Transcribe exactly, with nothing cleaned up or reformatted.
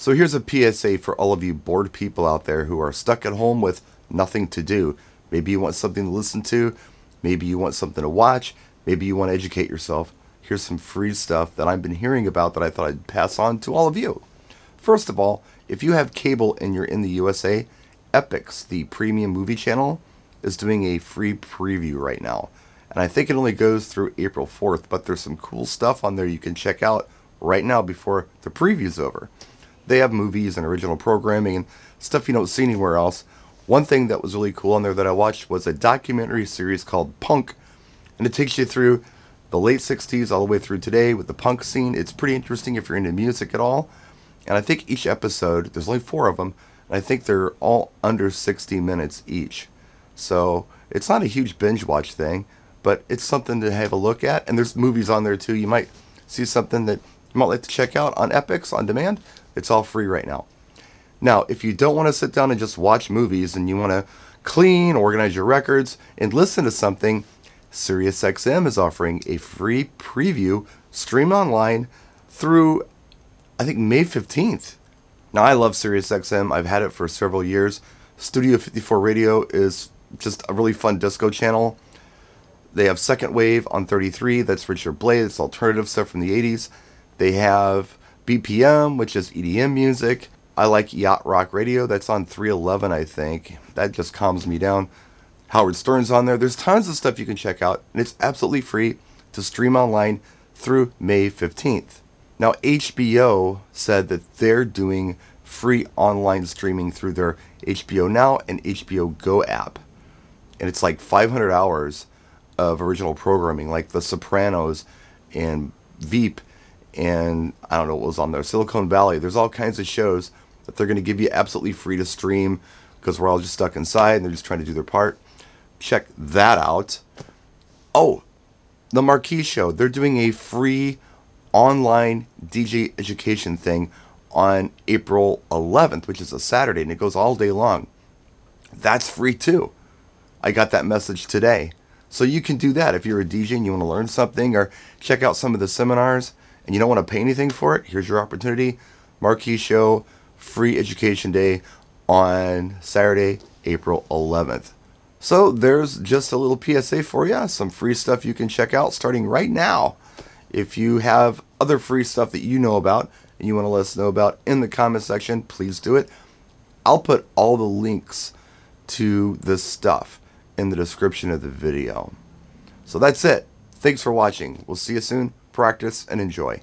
So here's a P S A for all of you bored people out there who are stuck at home with nothing to do. Maybe you want something to listen to. Maybe you want something to watch. Maybe you want to educate yourself. Here's some free stuff that I've been hearing about that I thought I'd pass on to all of you. First of all, if you have cable and you're in the U S A, Epix, the premium movie channel, is doing a free preview right now. And I think it only goes through April fourth, but there's some cool stuff on there you can check out right now before the preview's over. They have movies and original programming and stuff you don't see anywhere else. One thing that was really cool on there that I watched was a documentary series called Punk, and it takes you through the late sixties all the way through today with the punk scene. It's pretty interesting if you're into music at all. And I think each episode, there's only four of them, and I think they're all under sixty minutes each. So it's not a huge binge watch thing, but it's something to have a look at. And there's movies on there too. You might see something that you might like to check out on Epix on demand. It's all free right now. Now, if you don't want to sit down and just watch movies and you want to clean, organize your records, and listen to something, Sirius X M is offering a free preview stream online through, I think, May fifteenth. Now, I love Sirius X M. I've had it for several years. Studio fifty-four Radio is just a really fun disco channel. They have Second Wave on thirty-three. That's Richard Blade. It's alternative stuff from the eighties. They have B P M, which is E D M music. I like Yacht Rock Radio. That's on three eleven, I think. That just calms me down. Howard Stern's on there. There's tons of stuff you can check out, and it's absolutely free to stream online through May fifteenth. Now, H B O said that they're doing free online streaming through their H B O Now and H B O Go app. And it's like five hundred hours of original programming, like The Sopranos and Veep and, I don't know what was on there, Silicon Valley. There's all kinds of shows that they're going to give you absolutely free to stream because we're all just stuck inside and they're just trying to do their part. Check that out. Oh, the Marquee Show. They're doing a free online D J education thing on April eleventh, which is a Saturday, and it goes all day long. That's free too. I got that message today. So you can do that if you're a D J and you want to learn something or check out some of the seminars and you don't want to pay anything for it. Here's your opportunity. Marquee Show, free education day on Saturday, April eleventh. So there's just a little P S A for you, some free stuff you can check out starting right now. If you have other free stuff that you know about and you want to let us know about in the comment section, please do it. I'll put all the links to this stuff in the description of the video. So that's it. Thanks for watching. We'll see you soon. Practice and enjoy.